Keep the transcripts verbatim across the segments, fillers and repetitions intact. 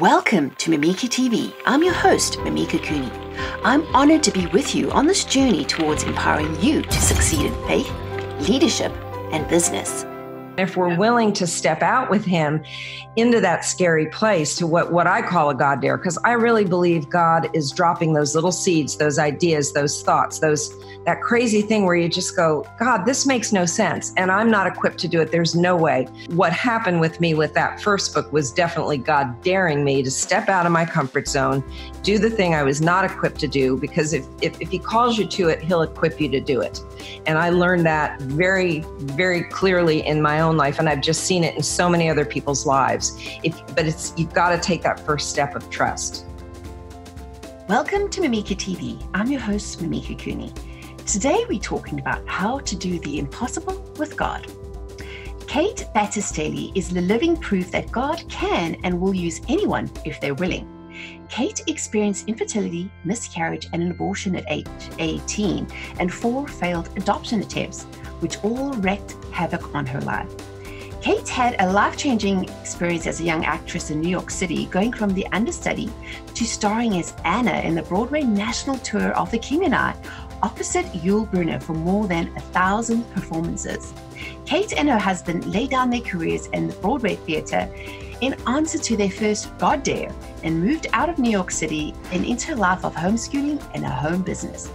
Welcome to Mimika T V. I'm your host, Mimika Cooney. I'm honored to be with you on this journey towards empowering you to succeed in faith, leadership, and business. If we're willing to step out with him into that scary place to what, what I call a God dare, because I really believe God is dropping those little seeds, those ideas, those thoughts, those that crazy thing where you just go, God, this makes no sense. And I'm not equipped to do it. There's no way. What happened with me with that first book was definitely God daring me to step out of my comfort zone, do the thing I was not equipped to do, because if, if, if he calls you to it, he'll equip you to do it. And I learned that very, very clearly in my own life. And I've just seen it in so many other people's lives. If, but it's you've got to take that first step of trust. Welcome to Mimika T V. I'm your host, Mimika Cooney. Today, we're talking about how to do the impossible with God. Kate Battistelli is the living proof that God can and will use anyone if they're willing. Kate experienced infertility, miscarriage, and an abortion at age eighteen, and four failed adoption attempts, which all wreaked havoc on her life. Kate had a life-changing experience as a young actress in New York City, going from the understudy to starring as Anna in the Broadway national tour of The King and I, opposite Yul Brynner for more than a thousand performances. Kate and her husband laid down their careers in the Broadway theater in answer to their first God Dare and moved out of New York City and into a life of homeschooling and a home business.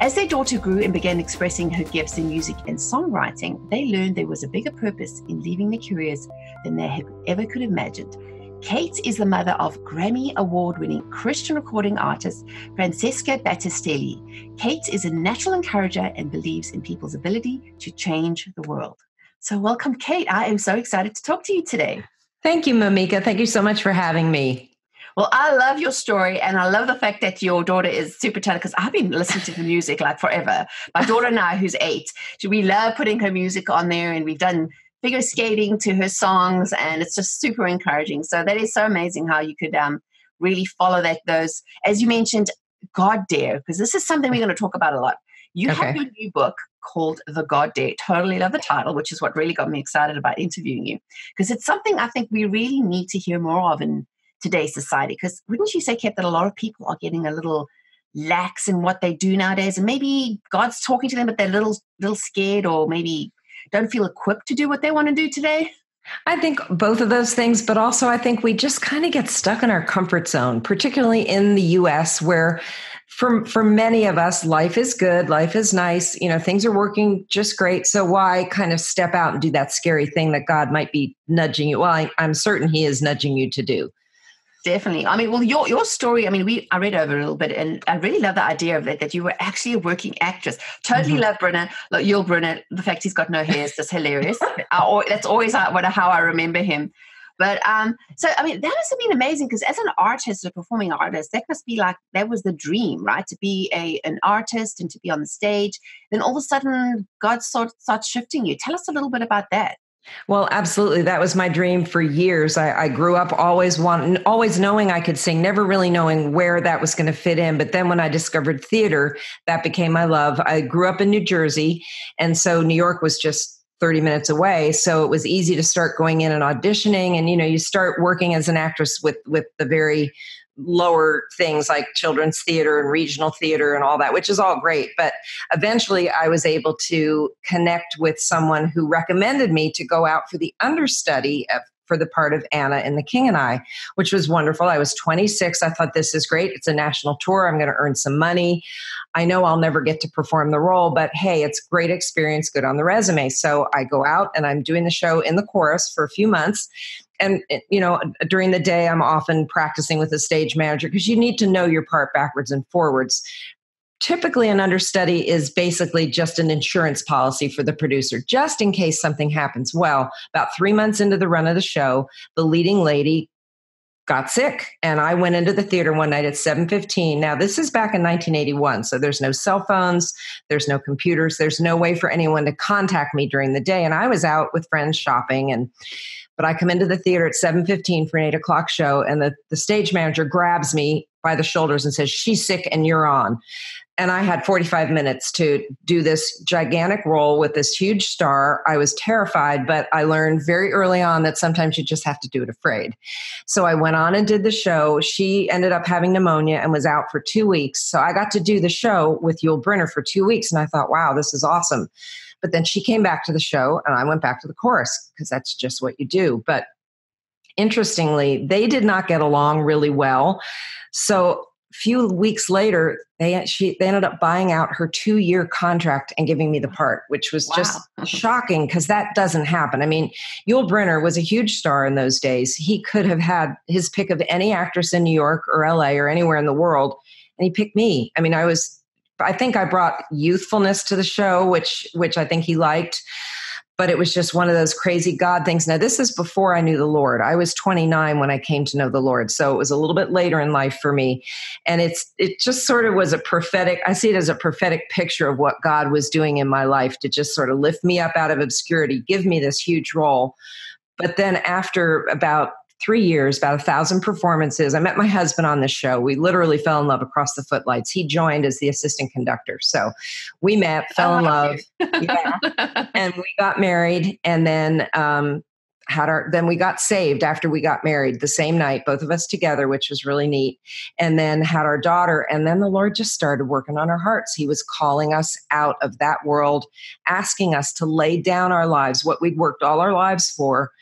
As their daughter grew and began expressing her gifts in music and songwriting, they learned there was a bigger purpose in leaving their careers than they had ever could have imagined. Kate is the mother of Grammy Award-winning Christian recording artist Francesca Battistelli. Kate is a natural encourager and believes in people's ability to change the world. So welcome, Kate. I am so excited to talk to you today. Thank you, Mimika. Thank you so much for having me. Well, I love your story, and I love the fact that your daughter is super talented, because I've been listening to her music like forever. My daughter now, who's eight, we love putting her music on there, and we've done figure skating to her songs, and it's just super encouraging. So that is so amazing how you could um, really follow that, those, as you mentioned, God Dare, because this is something we're going to talk about a lot. You okay. have your new book called The God Dare. Totally love the title, which is what really got me excited about interviewing you, because it's something I think we really need to hear more of in today's society. Because wouldn't you say, Kate, that a lot of people are getting a little lax in what they do nowadays, and maybe God's talking to them, but they're a little, little scared, or maybe don't feel equipped to do what they want to do today? I think both of those things, but also I think we just kind of get stuck in our comfort zone, particularly in the U S, where for, for many of us, life is good, life is nice, you know, things are working just great. So why kind of step out and do that scary thing that God might be nudging you? Well, I, I'm certain he is nudging you to do. Definitely. I mean, well, your your story, I mean, we I read over a little bit, and I really love the idea of that, that you were actually a working actress. Totally mm-hmm. love Brynner, like Yul Brynner. The fact he's got no hair is just hilarious. I, that's always how, how I remember him. But um, so, I mean, that must have been amazing, because as an artist, a performing artist, that must be like, that was the dream, right? To be a an artist and to be on the stage. Then all of a sudden, God starts start shifting you. Tell us a little bit about that. Well, absolutely. That was my dream for years. I, I grew up always wanting, always knowing I could sing, never really knowing where that was going to fit in. But then when I discovered theater, that became my love. I grew up in New Jersey, and so New York was just thirty minutes away. So it was easy to start going in and auditioning. And, you know, you start working as an actress with, with the very lower things like children's theater and regional theater and all that, which is all great. But eventually I was able to connect with someone who recommended me to go out for the understudy of, for the part of Anna in The King and I, which was wonderful. I was twenty-six. I thought, this is great. It's a national tour. I'm going to earn some money. I know I'll never get to perform the role, but hey, it's great experience, good on the resume. So I go out and I'm doing the show in the chorus for a few months. And, you know, during the day, I'm often practicing with a stage manager, because you need to know your part backwards and forwards. Typically, an understudy is basically just an insurance policy for the producer, just in case something happens. Well, about three months into the run of the show, the leading lady got sick, and I went into the theater one night at seven fifteen. Now, this is back in nineteen eighty-one, so there's no cell phones, there's no computers, there's no way for anyone to contact me during the day, and I was out with friends shopping. And But I come into the theater at seven fifteen for an eight o'clock show, and the, the stage manager grabs me by the shoulders and says, she's sick and you're on. And I had forty-five minutes to do this gigantic role with this huge star. I was terrified, but I learned very early on that sometimes you just have to do it afraid. So I went on and did the show. She ended up having pneumonia and was out for two weeks. So I got to do the show with Yul Brynner for two weeks. And I thought, wow, this is awesome. But then she came back to the show and I went back to the chorus because that's just what you do. But interestingly, they did not get along really well. So few weeks later, they she they ended up buying out her two-year contract and giving me the part, which was wow. just shocking because that doesn't happen. I mean, Yul Brynner was a huge star in those days. He could have had his pick of any actress in New York or L A or anywhere in the world, and he picked me. I mean, I was I think I brought youthfulness to the show, which which I think he liked. But it was just one of those crazy God things. Now, this is before I knew the Lord. I was twenty-nine when I came to know the Lord. So it was a little bit later in life for me. And it's it just sort of was a prophetic, I see it as a prophetic picture of what God was doing in my life to just sort of lift me up out of obscurity, give me this huge role. But then after about three years, about a thousand performances, I met my husband on this show. We literally fell in love across the footlights. He joined as the assistant conductor. So we met, fell in love, yeah. and we got married. And then um, had our, then we got saved after we got married the same night, both of us together, which was really neat. And then had our daughter. And then the Lord just started working on our hearts. He was calling us out of that world, asking us to lay down our lives, what we'd worked all our lives for,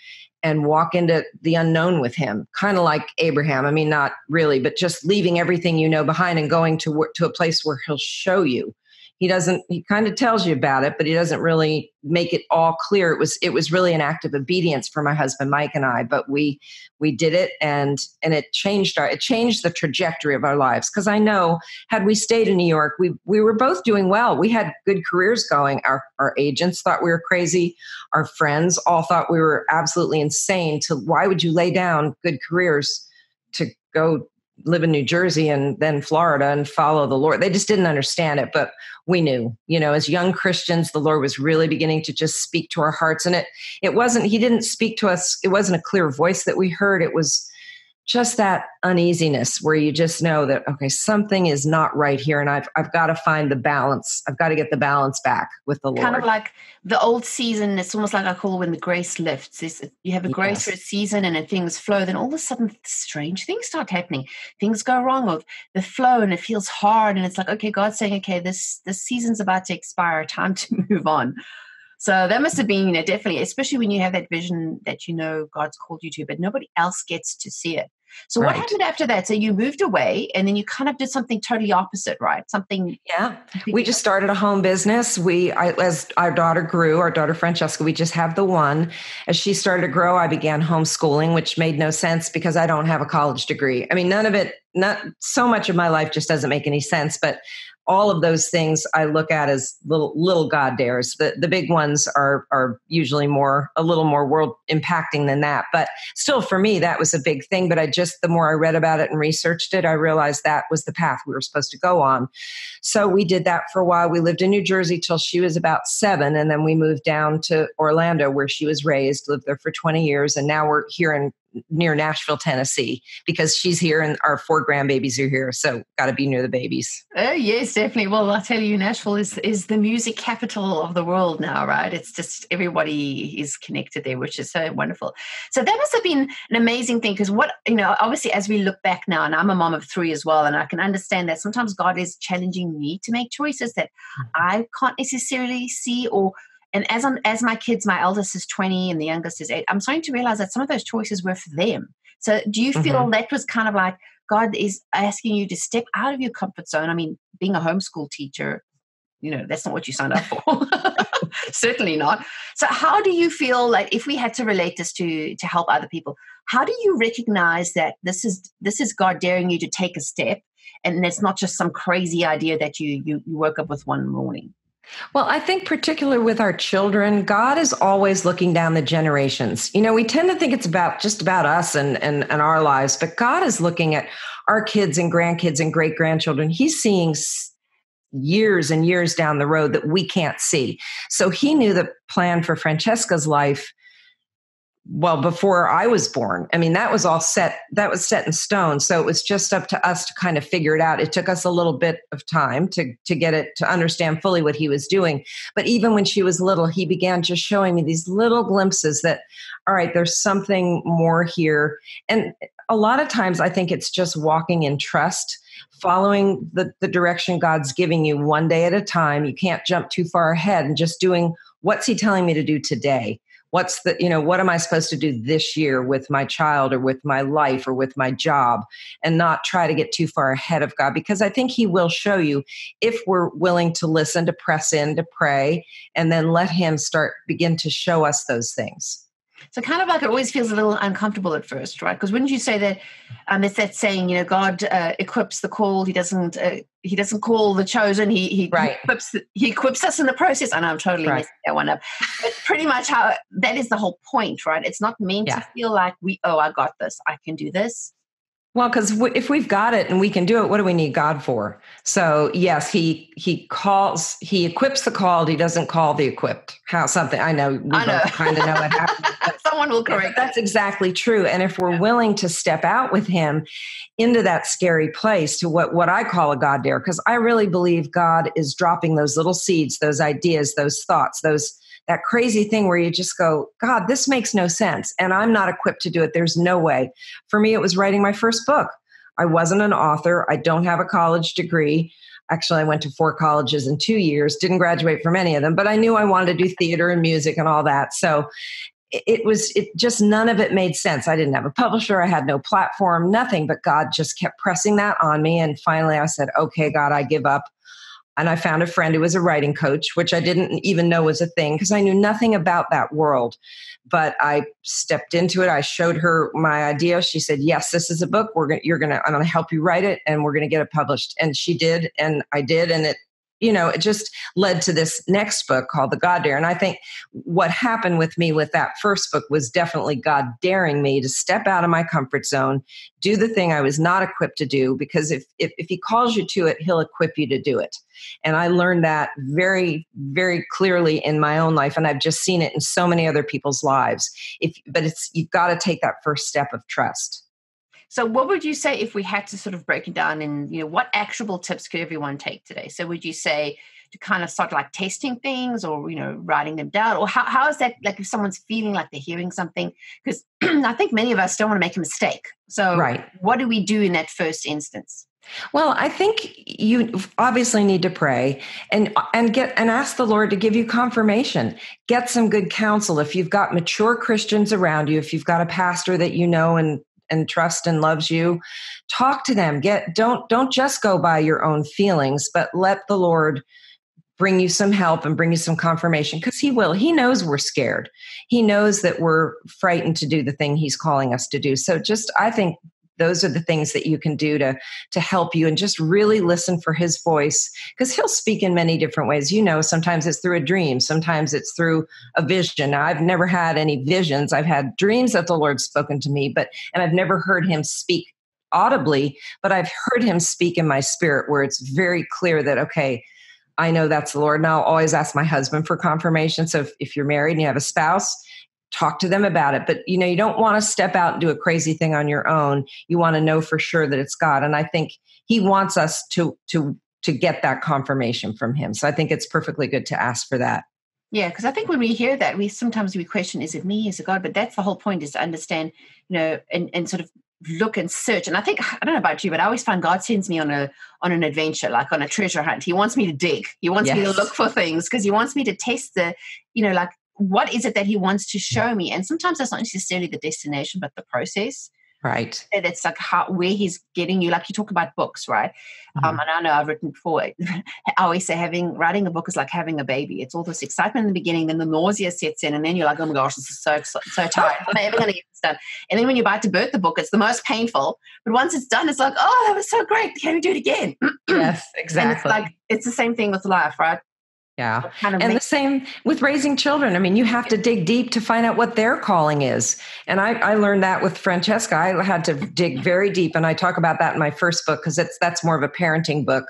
and walk into the unknown with him, kind of like Abraham. I mean, not really, but just leaving everything you know behind and going to to a place where he'll show you. He doesn't, he kind of tells you about it, but he doesn't really make it all clear. It was, it was really an act of obedience for my husband, Mike, and I, but we, we did it and, and it changed our, it changed the trajectory of our lives. Cause I know had we stayed in New York, we, we were both doing well. We had good careers going. Our, our agents thought we were crazy. Our friends all thought we were absolutely insane to why would you lay down good careers to go live in New Jersey and then Florida and follow the Lord. They just didn't understand it, but we knew, you know, as young Christians, the Lord was really beginning to just speak to our hearts. And it, it wasn't, he didn't speak to us. It wasn't a clear voice that we heard. It was just that uneasiness where you just know that, okay, something is not right here. And I've, I've got to find the balance. I've got to get the balance back with the Lord. Kind of like the old season. It's almost like I call when the grace lifts. It's, you have a yes. grace for a season and then things flow. Then all of a sudden strange things start happening. Things go wrong with the flow and it feels hard. And it's like, okay, God's saying, okay, this, this season's about to expire. Time to move on. So that must have been, you know, definitely, especially when you have that vision that you know God's called you to, but nobody else gets to see it. So right. What happened after that? So you moved away and then you kind of did something totally opposite, right? Something. Yeah. We just started a home business. We, I, as our daughter grew, our daughter, Francesca, we just have the one. As she started to grow, I began homeschooling, which made no sense because I don't have a college degree. I mean, none of it, not so much of my life just doesn't make any sense, but all of those things I look at as little, little God dares. The, the big ones are, are usually more, a little more world impacting than that. But still for me, that was a big thing. But I just, the more I read about it and researched it, I realized that was the path we were supposed to go on. So we did that for a while. We lived in New Jersey till she was about seven. And then we moved down to Orlando where she was raised, lived there for twenty years. And now we're here in near Nashville, Tennessee, because she's here and our four grandbabies are here. So got to be near the babies. Oh yes, definitely. Well, I'll tell you, Nashville is, is the music capital of the world now, right? It's just everybody is connected there, which is so wonderful. So that must have been an amazing thing because what, you know, obviously as we look back now, and I'm a mom of three as well, and I can understand that sometimes God is challenging me to make choices that I can't necessarily see or And as I'm, as my kids, my eldest is twenty and the youngest is eight, I'm starting to realize that some of those choices were for them. So do you feel mm-hmm. that was kind of like God is asking you to step out of your comfort zone? I mean, being a homeschool teacher, you know, that's not what you signed up for. Certainly not. So how do you feel like if we had to relate this to, to help other people, how do you recognize that this is, this is God daring you to take a step and it's not just some crazy idea that you, you, you woke up with one morning? Well, I think particularly with our children, God is always looking down the generations. You know, we tend to think it's about just about us and, and, and our lives, but God is looking at our kids and grandkids and great-grandchildren. He's seeing years and years down the road that we can't see. So he knew the plan for Francesca's life well, before I was born. I mean, that was all set, that was set in stone. So it was just up to us to kind of figure it out. It took us a little bit of time to, to get it, to understand fully what he was doing. But even when she was little, he began just showing me these little glimpses that, all right, there's something more here. And a lot of times I think it's just walking in trust, following the, the direction God's giving you one day at a time. You can't jump too far ahead, and just doing, what's he telling me to do today? What's the, you know, what am I supposed to do this year with my child or with my life or with my job, and not try to get too far ahead of God? Because I think he will show you if we're willing to listen, to press in, to pray, and then let him start, begin to show us those things. So kind of like it always feels a little uncomfortable at first, right? Because wouldn't you say that um, it's that saying, you know, God uh, equips the called; he doesn't uh, he doesn't call the chosen. He he, right. equips, he equips us in the process. I know I'm totally right. messing that one up, but pretty much how that is the whole point, right? It's not meant yeah. to feel like we oh I got this, I can do this. Well, because w- if we've got it and we can do it, what do we need God for? So yes, he he calls, he equips the called. He doesn't call the equipped. How something I know we I know. both kind of know it happens. Someone will correct. That's exactly true. And if we're yeah. willing to step out with him into that scary place, to what, what I call a God dare, because I really believe God is dropping those little seeds, those ideas, those thoughts, those, that crazy thing where you just go, God, this makes no sense. And I'm not equipped to do it. There's no way. For me, it was writing my first book. I wasn't an author. I don't have a college degree. Actually, I went to four colleges in two years, didn't graduate from any of them, but I knew I wanted to do theater and music and all that. So it was, it just, none of it made sense. I didn't have a publisher. I had no platform, nothing, but God just kept pressing that on me. And finally I said, okay, God, I give up. And I found a friend who was a writing coach, which I didn't even know was a thing because I knew nothing about that world, but I stepped into it. I showed her my idea. She said, yes, this is a book. We're going to, you're going to, I'm going to help you write it and we're going to get it published. And she did. And I did. And it, you know, it just led to this next book called The God Dare. And I think what happened with me with that first book was definitely God daring me to step out of my comfort zone, do the thing I was not equipped to do, because if, if, if he calls you to it, he'll equip you to do it. And I learned that very, very clearly in my own life. And I've just seen it in so many other people's lives. If, but it's, you've got to take that first step of trust. So what would you say if we had to sort of break it down and, you know, what actionable tips could everyone take today? So would you say to kind of start like testing things or, you know, writing them down, or how, how is that, like if someone's feeling like they're hearing something? Because I think many of us don't want to make a mistake. So right. what do we do in that first instance? Well, I think you obviously need to pray and and get and ask the Lord to give you confirmation. Get some good counsel. If you've got mature Christians around you, if you've got a pastor that you know and and trust and loves you, talk to them. Get, don't, don't just go by your own feelings, but let the Lord bring you some help and bring you some confirmation, because he will. He knows we're scared. He knows that we're frightened to do the thing he's calling us to do. So just, I think those are the things that you can do to, to help you, and just really listen for his voice, because he'll speak in many different ways. You know, sometimes it's through a dream. Sometimes it's through a vision. Now, I've never had any visions. I've had dreams that the Lord's spoken to me, but, and I've never heard him speak audibly, but I've heard him speak in my spirit, where it's very clear that, okay, I know that's the Lord. And I'll always ask my husband for confirmation. So if, if you're married and you have a spouse, talk to them about it. But, you know, you don't want to step out and do a crazy thing on your own. You want to know for sure that it's God. And I think he wants us to, to, to get that confirmation from him. So I think it's perfectly good to ask for that. Yeah. Because I think when we hear that, we sometimes we question, is it me? Is it God? But that's the whole point, is to understand, you know, and, and sort of look and search. And I think, I don't know about you, but I always find God sends me on a, on an adventure, like on a treasure hunt. He wants me to dig. He wants yes. me to look for things, because he wants me to test the, you know, like, what is it that he wants to show me? And sometimes that's not necessarily the destination, but the process. Right. And it's like how, where he's getting you. Like you talk about books, right? Mm-hmm. Um, and I know I've written before. I always say having, writing a book is like having a baby. It's all this excitement in the beginning, then the nausea sets in, and then you're like, oh my gosh, this is so, so, so tired. I'm never going to get this done. And then when you're about to birth the book, it's the most painful. But once it's done, it's like, oh, that was so great. Can we do it again? Yes, exactly. And it's like, it's the same thing with life, right? Yeah. Kind of and makes- the same with raising children. I mean, you have to dig deep to find out what their calling is. And I, I learned that with Francesca. I had to dig very deep. And I talk about that in my first book, because it's that's more of a parenting book,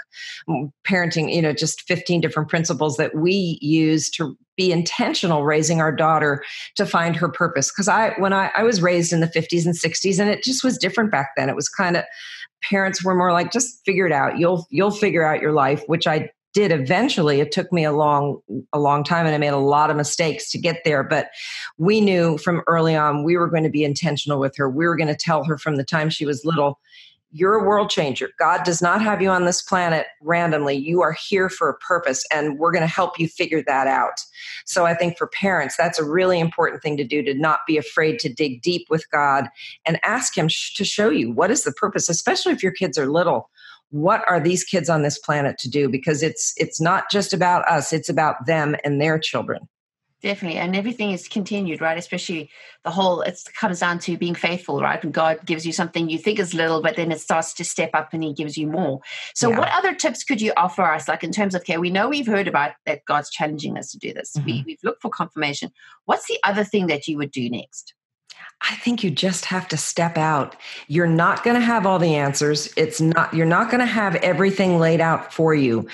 parenting, you know, just fifteen different principles that we use to be intentional raising our daughter to find her purpose. Because I, when I, I was raised in the fifties and sixties, and it just was different back then. It was kind of, parents were more like, just figure it out. You'll, you'll figure out your life, which I did eventually. It took me a long, a long time, and I made a lot of mistakes to get there. But we knew from early on, we were going to be intentional with her. We were going to tell her from the time she was little, you're a world changer. God does not have you on this planet randomly. You are here for a purpose, and we're going to help you figure that out. So I think for parents, that's a really important thing to do, to not be afraid to dig deep with God and ask him sh- to show you what is the purpose, especially if your kids are little. What are these kids on this planet to do? Because it's it's not just about us. It's about them and their children. Definitely. And everything is continued, right? Especially the whole, it comes down to being faithful, right? And God gives you something you think is little, but then it starts to step up and he gives you more. So yeah. What other tips could you offer us? Like in terms of, okay, we know we've heard about that God's challenging us to do this. Mm-hmm. We, we've looked for confirmation. What's the other thing that you would do next? I think you just have to step out. You're not going to have all the answers. It's not, you're not going to have everything laid out for you.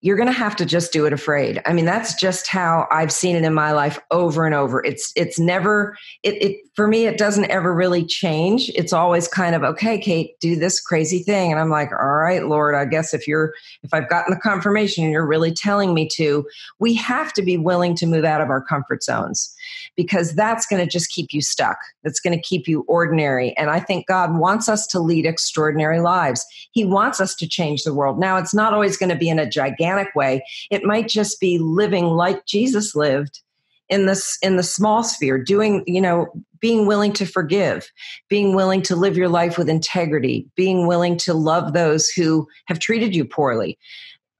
You're going to have to just do it afraid. I mean, that's just how I've seen it in my life over and over. It's, it's never, it, it, for me, it doesn't ever really change. It's always kind of, okay, Kate, do this crazy thing. And I'm like, all right, Lord, I guess if you're, if I've gotten the confirmation and you're really telling me to, we have to be willing to move out of our comfort zones, because that's going to just keep you stuck. That's going to keep you ordinary. And I think God wants us to lead extraordinary lives. He wants us to change the world. Now, it's not always going to be in a gigantic way. It might just be living like Jesus lived in this, in the small sphere, doing, you know, being willing to forgive, being willing to live your life with integrity, being willing to love those who have treated you poorly.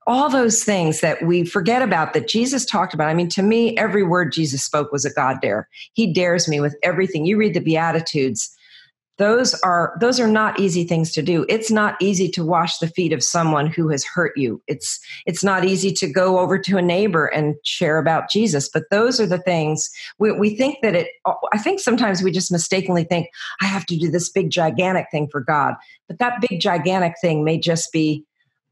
All those things that we forget about that Jesus talked about. I mean, to me, every word Jesus spoke was a God dare. He dares me with everything. You read the Beatitudes. Those are, those are not easy things to do. It's not easy to wash the feet of someone who has hurt you. It's, it's not easy to go over to a neighbor and share about Jesus. But those are the things we, we think that it, I think sometimes we just mistakenly think, I have to do this big, gigantic thing for God. But that big, gigantic thing may just be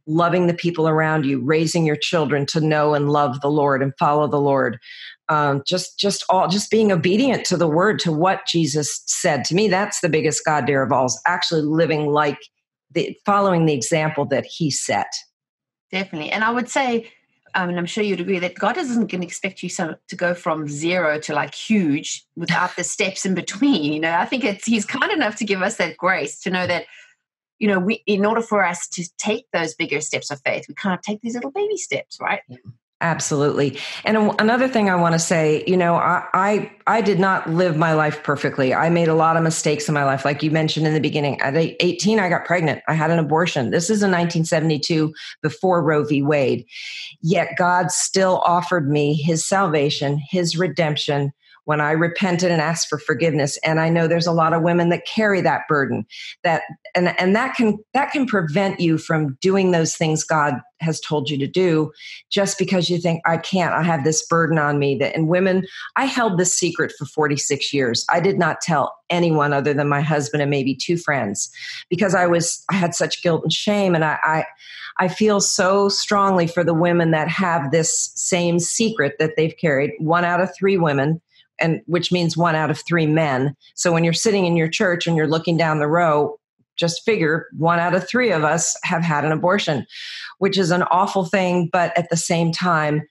loving the people around you, raising your children to know and love the Lord and follow the Lord. Um, just, just all, just being obedient to the word, to what Jesus said. To me, that's the biggest God dare of all, is actually living like the, following the example that he set. Definitely. And I would say, um, and I'm sure you'd agree, that God isn't going to expect you some, to go from zero to like huge without the steps in between. You know, I think it's, he's kind enough to give us that grace to know that, you know, we, in order for us to take those bigger steps of faith, we kind of take these little baby steps, right? Absolutely. And another thing I want to say, you know, I, I I did not live my life perfectly. I made a lot of mistakes in my life. Like you mentioned in the beginning, at eighteen, I got pregnant. I had an abortion. This is in nineteen seventy-two, before Roe v. Wade. Yet God still offered me his salvation, his redemption, when I repented and asked for forgiveness. And I know there's a lot of women that carry that burden, that and and that can that can prevent you from doing those things God has told you to do, just because you think, I can't, I have this burden on me. That and women, I held this secret for forty-six years. I did not tell anyone other than my husband and maybe two friends, because I was I had such guilt and shame. And I I, I feel so strongly for the women that have this same secret that they've carried. One out of three women, and which means one out of three men. So when you're sitting in your church and you're looking down the row, just figure one out of three of us have had an abortion, which is an awful thing. But at the same time,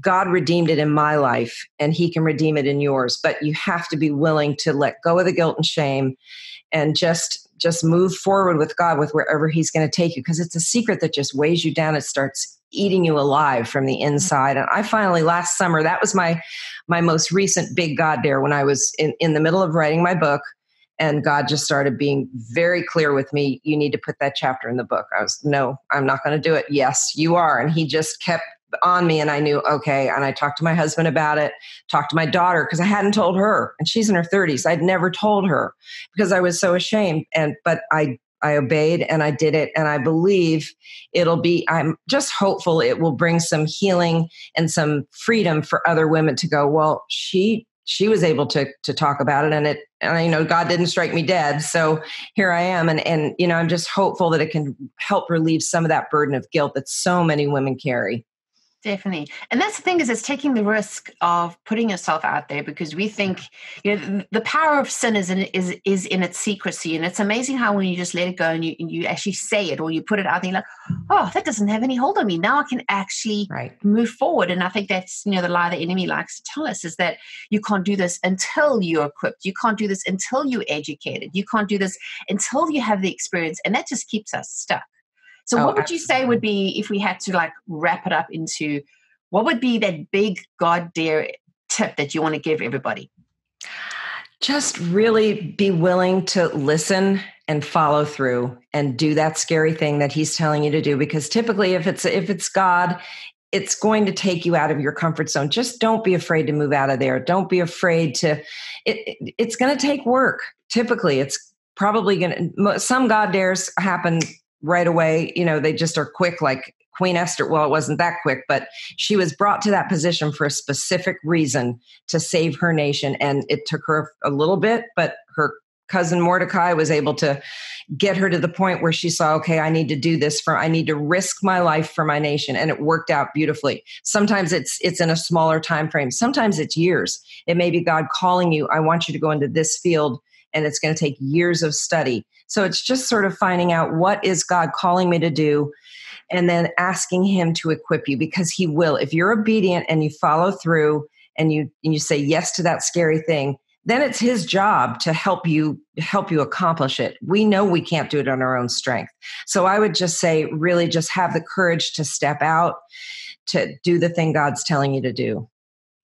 God redeemed it in my life, and he can redeem it in yours. But you have to be willing to let go of the guilt and shame and just just move forward with God, with wherever he's going to take you, because it's a secret that just weighs you down. It starts eating you alive from the inside. And I finally, last summer, that was my my most recent big God dare, when I was in, in the middle of writing my book, and God just started being very clear with me, you need to put that chapter in the book. I was, no, I'm not going to do it. Yes, you are. And he just kept on me, and I knew, okay. And I talked to my husband about it, talked to my daughter, because I hadn't told her, and she's in her thirties. I'd never told her because I was so ashamed. And, but I I obeyed and I did it. And I believe it'll be, I'm just hopeful it will bring some healing and some freedom for other women to go, well, she, she was able to, to talk about it. And it, and I, you know, God didn't strike me dead. So here I am. And, and, you know, I'm just hopeful that it can help relieve some of that burden of guilt that so many women carry. Definitely. And that's the thing, is it's taking the risk of putting yourself out there, because we think, you know, the power of sin is in, is, is in its secrecy. And it's amazing how when you just let it go and you, and you actually say it or you put it out there, you're like, oh, that doesn't have any hold on me. Now I can actually right. move forward. And I think that's, you know, the lie the enemy likes to tell us, is that you can't do this until you're equipped. You can't do this until you're educated. You can't do this until you have the experience. And that just keeps us stuck. So what oh, would you absolutely. say would be, if we had to like wrap it up into, what would be that big God Dare tip that you want to give everybody? Just really be willing to listen and follow through and do that scary thing that he's telling you to do. Because typically if it's, if it's God, it's going to take you out of your comfort zone. Just don't be afraid to move out of there. Don't be afraid to, it, it, it's going to take work. Typically it's probably going to, some God Dares happen right away, you know, they just are quick, like Queen Esther. Well, it wasn't that quick, but she was brought to that position for a specific reason, to save her nation. And it took her a little bit, but her cousin Mordecai was able to get her to the point where she saw, okay, I need to do this for, I need to risk my life for my nation. And it worked out beautifully. Sometimes it's, it's in a smaller time frame. Sometimes it's years. It may be God calling you, I want you to go into this field, and it's going to take years of study. So it's just sort of finding out, what is God calling me to do? And then asking him to equip you, because he will. If you're obedient and you follow through and you, and you say yes to that scary thing, then it's his job to help you, help you accomplish it. We know we can't do it on our own strength. So I would just say, really just have the courage to step out, to do the thing God's telling you to do.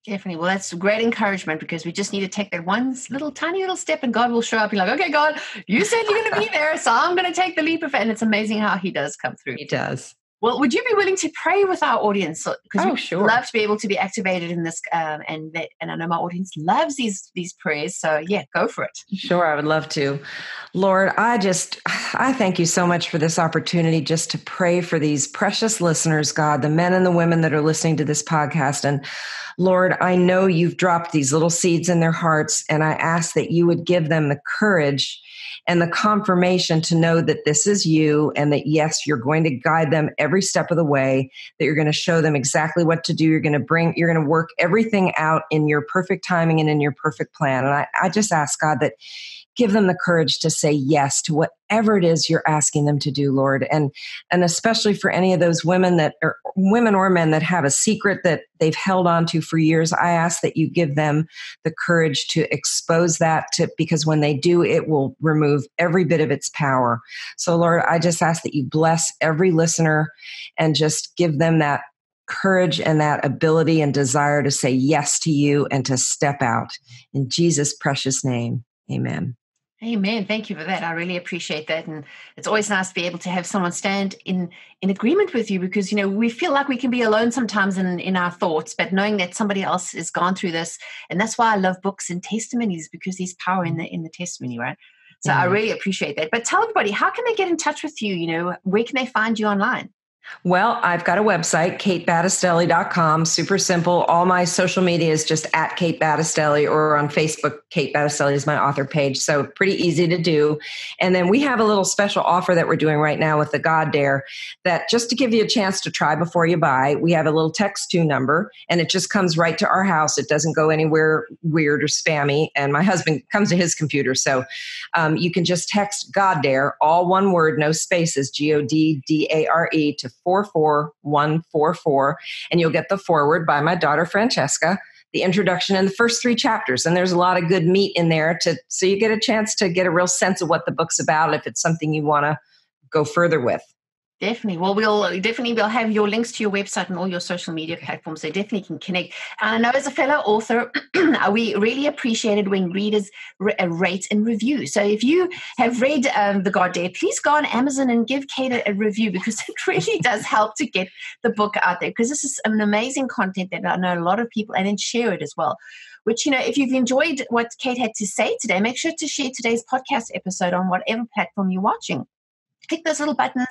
Definitely. Well, that's great encouragement, because we just need to take that one little tiny little step and God will show up. You're like, okay, God, you said you're going to be there, so I'm going to take the leap of it. And it's amazing how he does come through. He does. Well, would you be willing to pray with our audience? Because oh, we sure. love to be able to be activated in this. Um, and that, and I know my audience loves these, these prayers. So yeah, go for it. Sure. I would love to. Lord, I just, I thank you so much for this opportunity just to pray for these precious listeners, God, the men and the women that are listening to this podcast. And Lord, I know you've dropped these little seeds in their hearts, and I ask that you would give them the courage and the confirmation to know that this is you, and that, yes, you're going to guide them every step of the way, that you're going to show them exactly what to do. You're going to bring, you're going to work everything out in your perfect timing and in your perfect plan. And I, I just ask, God, that give them the courage to say yes to whatever it is you're asking them to do, Lord. And, and especially for any of those women that are women or men that have a secret that they've held on to for years, I ask that you give them the courage to expose that to, because when they do, it will remove every bit of its power. So Lord, I just ask that you bless every listener and just give them that courage and that ability and desire to say yes to you and to step out. In Jesus' precious name. Amen. Amen. Thank you for that. I really appreciate that. And it's always nice to be able to have someone stand in, in agreement with you, because, you know, we feel like we can be alone sometimes in, in our thoughts, but knowing that somebody else has gone through this. And that's why I love books and testimonies, because there's power in the, in the testimony, right? So mm-hmm. I really appreciate that. But tell everybody, how can they get in touch with you? You know, where can they find you online? Well, I've got a website, kate battistelli dot com, super simple. All my social media is just at Kate Battistelli, or on Facebook, Kate Battistelli is my author page. So pretty easy to do. And then we have a little special offer that we're doing right now with the God Dare, that just to give you a chance to try before you buy, we have a little text to number, and it just comes right to our house. It doesn't go anywhere weird or spammy. And my husband comes to his computer. So um, you can just text God Dare, all one word, no spaces, G O D D A R E, to four four one four four, and you'll get the foreword by my daughter Francesca, the introduction, and the first three chapters. And there's a lot of good meat in there, to so you get a chance to get a real sense of what the book's about, if it's something you want to go further with. Definitely. Well, we'll definitely we'll have your links to your website and all your social media platforms, so definitely can connect. And I know as a fellow author, we really appreciate it when readers rate and review. So if you have read um, The God Dare, please go on Amazon and give Kate a, a review, because it really does help to get the book out there, because this is an amazing content that I know a lot of people, and then share it as well. Which, you know, if you've enjoyed what Kate had to say today, make sure to share today's podcast episode on whatever platform you're watching. click those little buttons,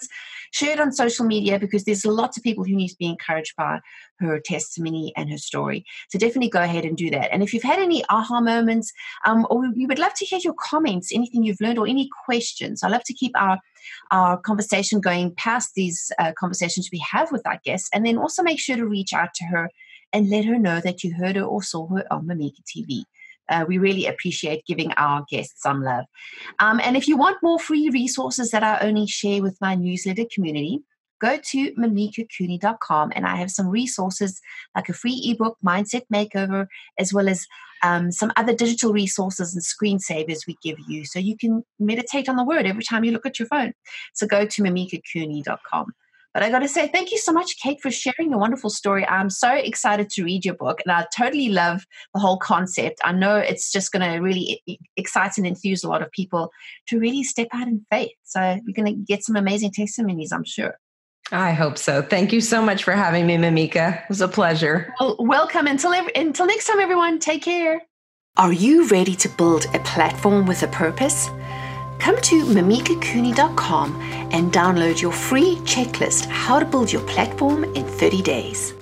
share it on social media, because there's lots of people who need to be encouraged by her testimony and her story. So definitely go ahead and do that. And if you've had any aha moments, um, or we would love to hear your comments, anything you've learned or any questions. I love to keep our, our conversation going past these uh, conversations we have with our guests, and then also make sure to reach out to her and let her know that you heard her or saw her on Mimika T V. Uh, we really appreciate giving our guests some love. Um, and if you want more free resources that I only share with my newsletter community, go to mimika cooney dot com, and I have some resources like a free ebook, Mindset Makeover, as well as um, some other digital resources and screensavers we give you so you can meditate on the word every time you look at your phone. So go to mimika cooney dot com. But I got to say, thank you so much, Kate, for sharing your wonderful story. I'm so excited to read your book, and I totally love the whole concept. I know it's just going to really excite and enthuse a lot of people to really step out in faith. So we're going to get some amazing testimonies, I'm sure. I hope so. Thank you so much for having me, Mimika. It was a pleasure. Well, welcome. Until, every, until next time, everyone, take care. Are you ready to build a platform with a purpose? Come to mimika cooney dot com and download your free checklist, How to Build Your Platform in thirty days.